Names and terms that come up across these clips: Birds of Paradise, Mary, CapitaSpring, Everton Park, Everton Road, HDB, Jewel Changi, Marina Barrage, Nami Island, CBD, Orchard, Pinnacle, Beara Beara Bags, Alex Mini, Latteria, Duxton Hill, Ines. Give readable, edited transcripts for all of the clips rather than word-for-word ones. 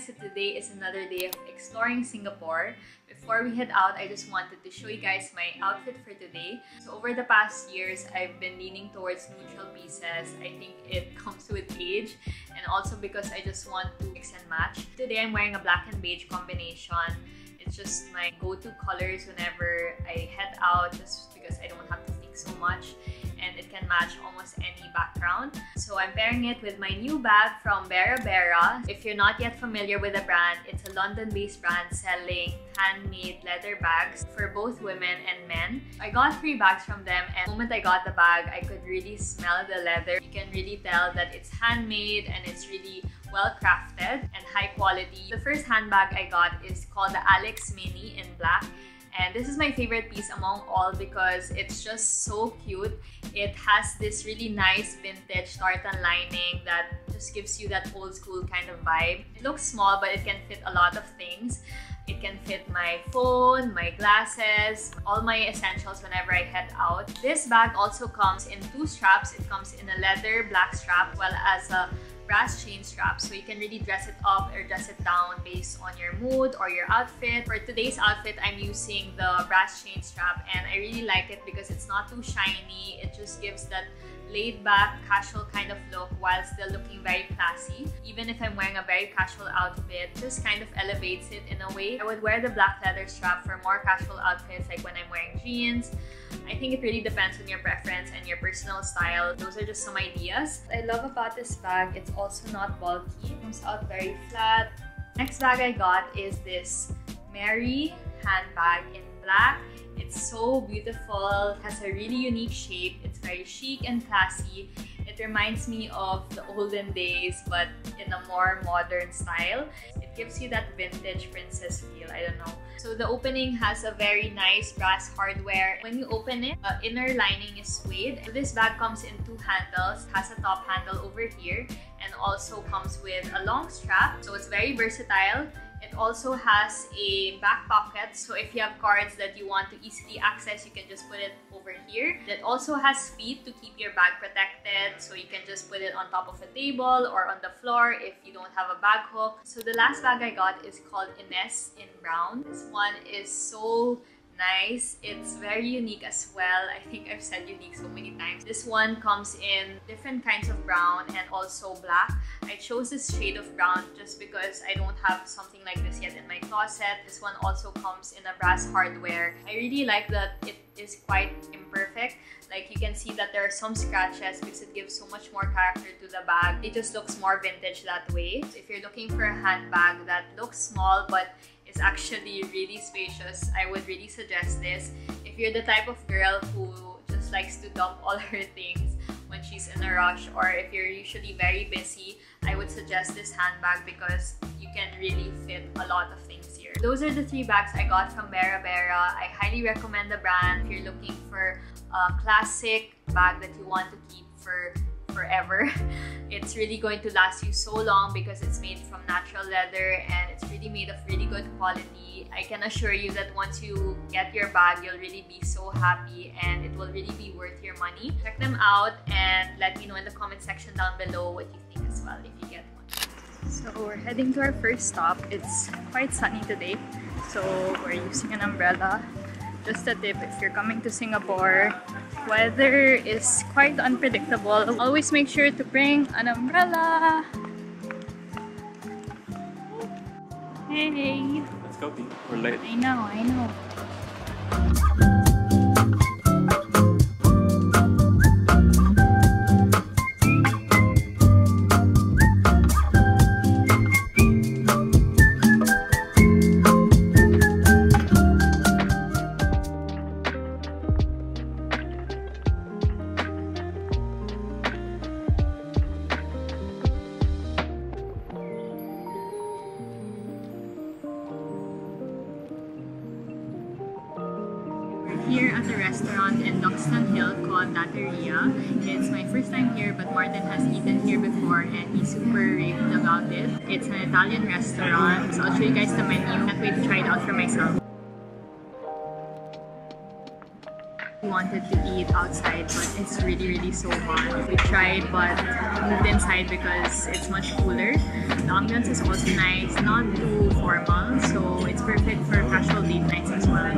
guys, so today is another day of exploring Singapore. Before we head out, I just wanted to show you guys my outfit for today. So over the past years, I've been leaning towards neutral pieces. I think it comes with age and also because I just want to mix and match. Today, I'm wearing a black and beige combination. It's just my go-to colors whenever I head out just because I don't have to think so much. And it can match almost any background. So I'm pairing it with my new bag from Beara Beara. If you're not yet familiar with the brand, it's a London-based brand selling handmade leather bags for both women and men. I got 3 bags from them, and the moment I got the bag, I could really smell the leather. You can really tell that it's handmade and it's really well crafted and high quality. The first handbag I got is called the Alex Mini in black. And this is my favorite piece among all because it's just so cute. It has this really nice vintage tartan lining that just gives you that old school kind of vibe. It looks small, but it can fit a lot of things. It can fit my phone, my glasses, all my essentials whenever I head out. This bag also comes in 2 straps. It comes in a leather black strap as well as a brass chain strap, so you can really dress it up or dress it down based on your mood or your outfit. For today's outfit, I'm using the brass chain strap, and I really like it because it's not too shiny. It just gives that laid-back, casual kind of look while still looking very classy. Even if I'm wearing a very casual outfit, just kind of elevates it in a way. I would wear the black leather strap for more casual outfits, like when I'm wearing jeans. I think it really depends on your preference and your personal style. Those are just some ideas. What I love about this bag, it's also not bulky. It comes out very flat. Next bag I got is this Mary handbag in black. It's so beautiful. It has a really unique shape. It's very chic and classy. It reminds me of the olden days, but in a more modern style. It gives you that vintage princess feel, I don't know. So the opening has a very nice brass hardware. When you open it, the inner lining is suede. So this bag comes in 2 handles. It has a top handle over here and also comes with a long strap. So it's very versatile. It also has a back pocket, so if you have cards that you want to easily access, you can just put it over here. It also has feet to keep your bag protected, so you can just put it on top of a table or on the floor if you don't have a bag hook. So the last bag I got is called Ines in brown. This one is so nice. It's very unique as well. I think I've said unique so many times. This one comes in different kinds of brown and also black. I chose this shade of brown just because I don't have something like this yet in my closet. This one also comes in a brass hardware. I really like that it is quite imperfect. Like you can see that there are some scratches because it gives so much more character to the bag. It just looks more vintage that way. So if you're looking for a handbag that looks small but it's actually really spacious, I would really suggest this. If you're the type of girl who just likes to dump all her things when she's in a rush, or if you're usually very busy, I would suggest this handbag because you can really fit a lot of things here. Those are the 3 bags I got from Beara Beara. I highly recommend the brand if you're looking for a classic bag that you want to keep for forever. It's really going to last you so long because it's made from natural leather and it's really made of really good quality. I can assure you that once you get your bag, you'll really be so happy and it will really be worth your money. Check them out and let me know in the comment section down below what you think as well if you get one. So we're heading to our first stop. It's quite sunny today, so we're using an umbrella. Just a tip, if you're coming to Singapore, weather is quite unpredictable. Always make sure to bring an umbrella. Hey! Let's go, P. We're late. I know, I know. Here at a restaurant in Duxton Hill called Latteria. It's my first time here, but Martin has eaten here before and he's super raved about it. It's an Italian restaurant, so I'll show you guys the menu. Can't wait to try it out for myself. wanted to eat outside, but it's really so hot. We tried but moved inside because it's much cooler. The ambience is also nice, not too formal, so it's perfect for casual date nights as well.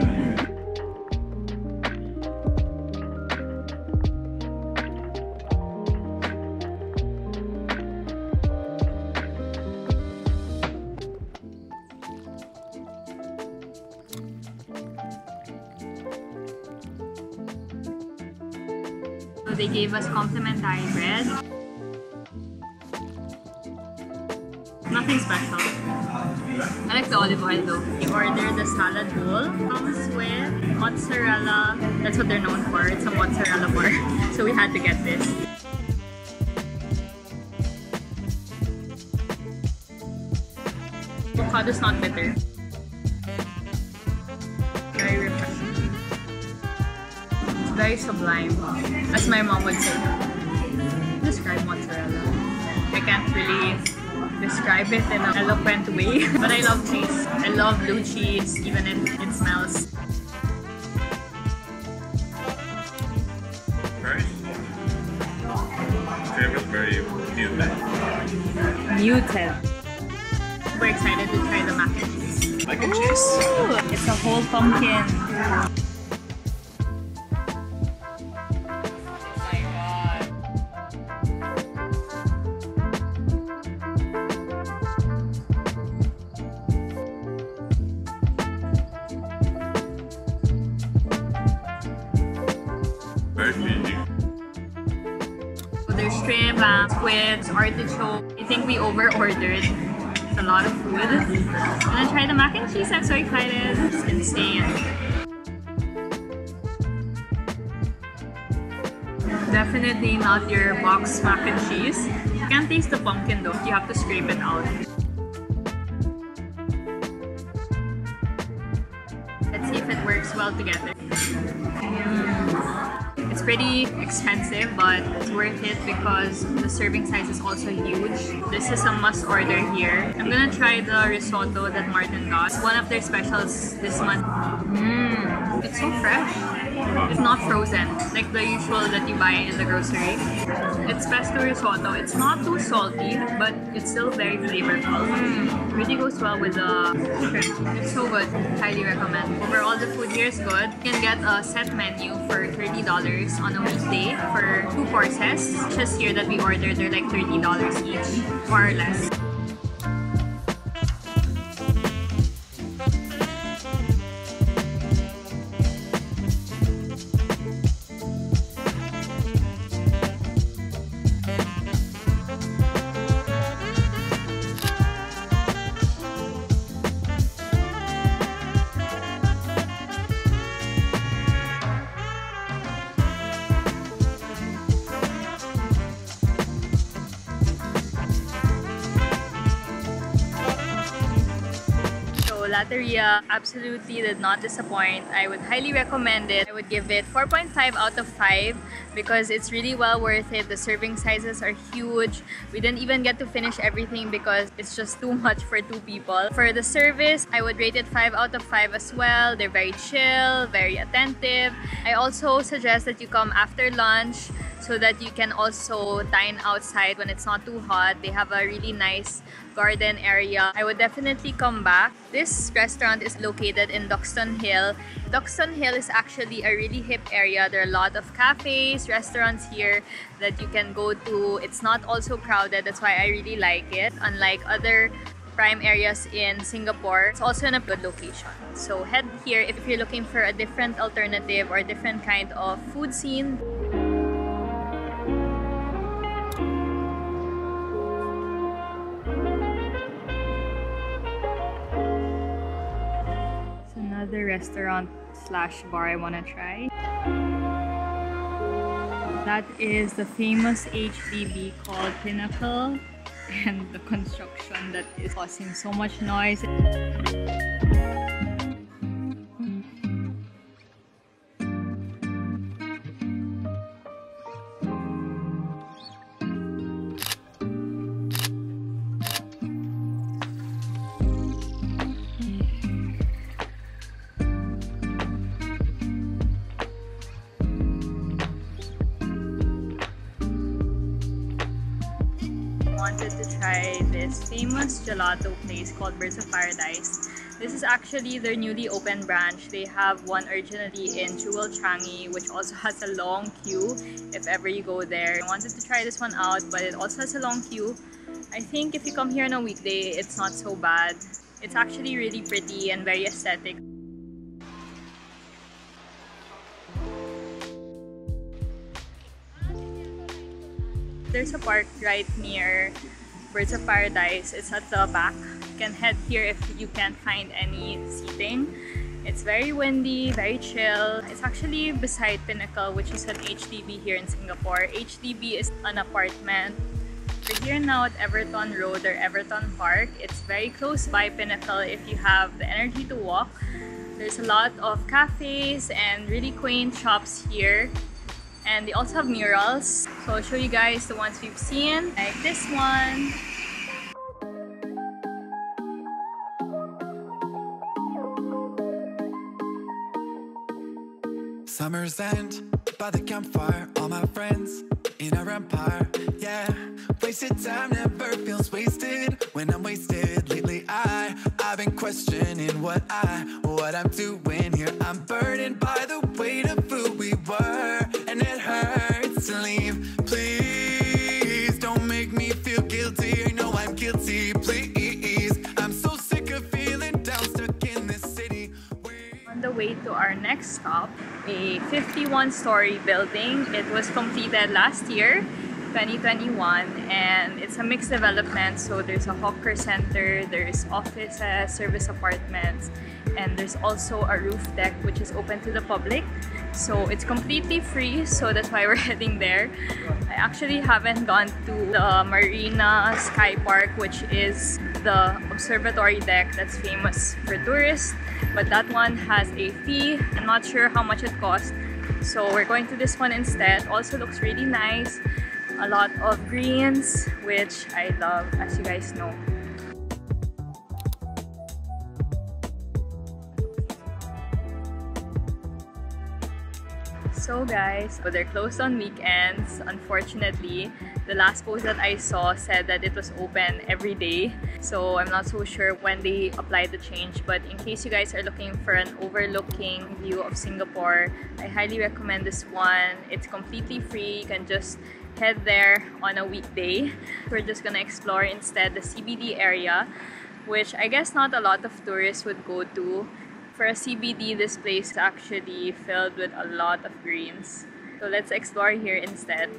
So they gave us complimentary bread. Nothing special. I like the olive oil though. We ordered the salad bowl. Comes with mozzarella. That's what they're known for. It's a mozzarella bar. So we had to get this. Avocado's not bitter. Very refreshing. Very sublime, as my mom would say. Describe mozzarella. I can't really describe it in an eloquent way, but I love cheese. I love blue cheese, even if it smells. Very muted. Muted. We're excited to try the mac and cheese. Mac and cheese. It's a whole pumpkin. There's shrimp, squids, artichoke. I think we over-ordered. It's a lot of food. I'm gonna try the mac and cheese. I'm so excited. It's insane. Definitely not your box mac and cheese. You can't taste the pumpkin though. You have to scrape it out. Let's see if it works well together. It's pretty expensive, but it's worth it because the serving size is also huge. This is a must order here. I'm gonna try the risotto that Martin got. It's one of their specials this month. It's so fresh. It's not frozen, like the usual that you buy in the grocery. It's pesto risotto. It's not too salty, but it's still very flavorful. Really goes well with the shrimp. It's so good. Highly recommend. Overall, the food here is good. You can get a set menu for $30. On a weekday for 2 courses. Just here that we ordered, they're like $30 each, more or less. Latteria absolutely did not disappoint. I would highly recommend it. I would give it 4.5 out of 5 because it's really well worth it. The serving sizes are huge. We didn't even get to finish everything because it's just too much for 2 people. For the service, I would rate it 5 out of 5 as well. They're very chill, very attentive. I also suggest that you come after lunch so that you can also dine outside when it's not too hot. They have a really nice garden area. I would definitely come back. This restaurant is located in Duxton Hill. Duxton Hill is actually a really hip area. There are a lot of cafes, restaurants here that you can go to. It's not also crowded. That's why I really like it. Unlike other prime areas in Singapore, it's also in a good location. So head here if you're looking for a different alternative or a different kind of food scene. Another restaurant slash bar I want to try. That is the famous HDB called Pinnacle, and the construction that is causing so much noise. try this famous gelato place called Birds of Paradise. This is actually their newly opened branch. They have one originally in Jewel Changi, which also has a long queue if ever you go there. I wanted to try this one out, but it also has a long queue. I think if you come here on a weekday, it's not so bad. It's actually really pretty and very aesthetic. There's a park right near Birds of Paradise. It's at the back. You can head here if you can't find any seating. It's very windy, very chill. It's actually beside Pinnacle, which is an HDB here in Singapore. HDB is an apartment. We're here now at Everton Road or Everton Park. It's very close by Pinnacle if you have the energy to walk. There's a lot of cafes and really quaint shops here. And they also have murals, so I'll show you guys the ones we've seen, like this one. Summer's end, by the campfire, all my friends in our empire, yeah. Wasted time never feels wasted when I'm wasted. Lately I've been questioning what I'm doing here. I'm burdened by the weight of who we were. And it hurts to leave. Please don't make me feel guilty. I know I'm guilty. Please, I'm so sick of feeling down, stuck in this city. On the way to our next stop, a 51-story building. It was completed last year, 2021, and it's a mixed development. So there's a hawker center, there's offices, service apartments, and there's also a roof deck which is open to the public. So it's completely free, so that's why we're heading there. I actually haven't gone to the Marina Sky Park, which is the observatory deck that's famous for tourists, but that one has a fee. I'm not sure how much it costs, so we're going to this one instead. Also looks really nice. A lot of greens, which I love, as you guys know. So guys, but they're closed on weekends, unfortunately. The last post that I saw said that it was open every day, so I'm not so sure when they applied the change. But in case you guys are looking for an overlooking view of Singapore, I highly recommend this one. It's completely free. You can just head there on a weekday. We're just gonna explore instead the CBD area, which I guess not a lot of tourists would go to. For a CBD, this place is actually filled with a lot of greens. So let's explore here instead.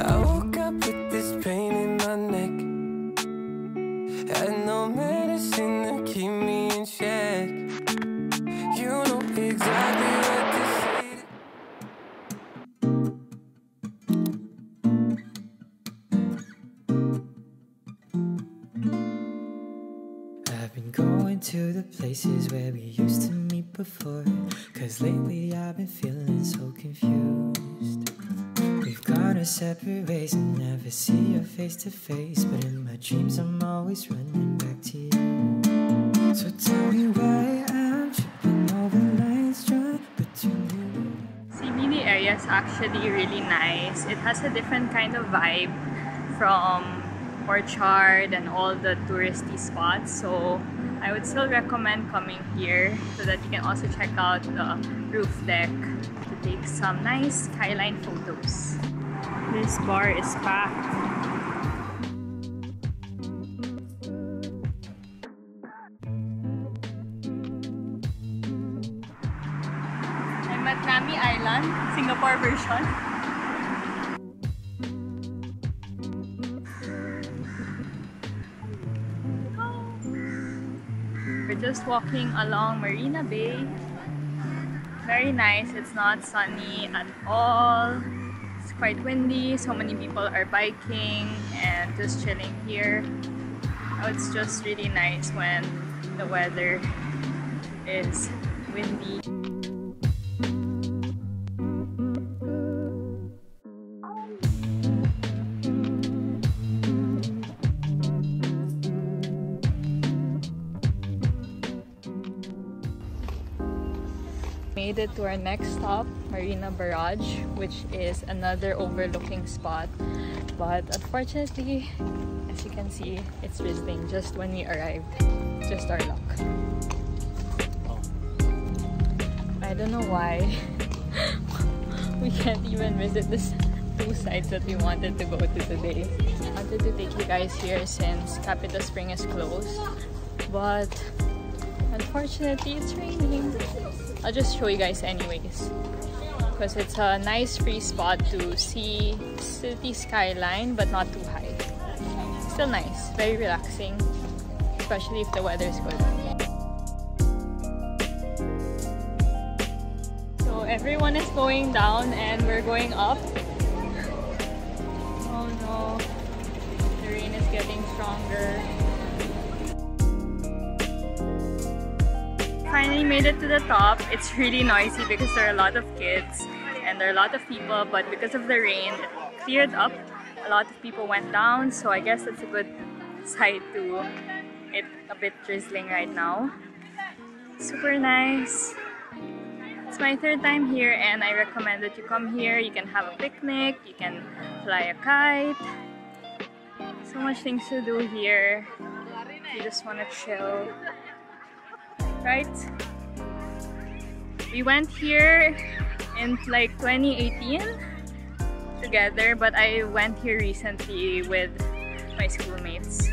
I woke up with this pain in my neck. Had no medicine to keep me in check. You know exactly what this is. To the places where we used to meet before, 'cause lately I've been feeling so confused. We've gone our separate ways and never see you face to face, but in my dreams I'm always running back to you. So tell me why I'm tripping over lines drawn between you. CBD area is actually really nice. It has a different kind of vibe from Orchard and all the touristy spots, so I would still recommend coming here so that you can also check out the roof deck to take some nice skyline photos. This bar is packed. I'm at Nami Island, Singapore version. Just walking along Marina Bay. Very nice. It's not sunny at all. It's quite windy. So many people are biking and just chilling here. Oh, it's just really nice when the weather is windy. made it to our next stop, Marina Barrage, which is another overlooking spot. But unfortunately, as you can see, it's drizzling just when we arrived. Just our luck. I don't know why we can't even visit these two sites that we wanted to go to today. I wanted to take you guys here since CapitaSpring is closed, but unfortunately it's raining. I'll just show you guys anyways, because it's a nice free spot to see city skyline, but not too high. Still nice, very relaxing, especially if the weather is good. Everyone is going down and we're going up. Oh no, the rain is getting stronger. Finally made it to the top. It's really noisy because there are a lot of kids and there are a lot of people, but because of the rain, it cleared up. A lot of people went down, so I guess it's a good side to it. A bit drizzling right now. Super nice. It's my third time here and I recommend that you come here. You can have a picnic, you can fly a kite. So much things to do here. You just want to chill. Right? We went here in like 2018 together, but I went here recently with my schoolmates.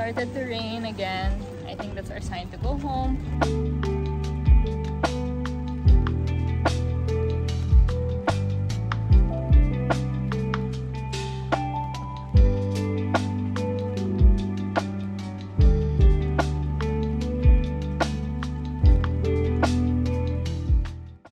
Started to rain again. I think that's our sign to go home.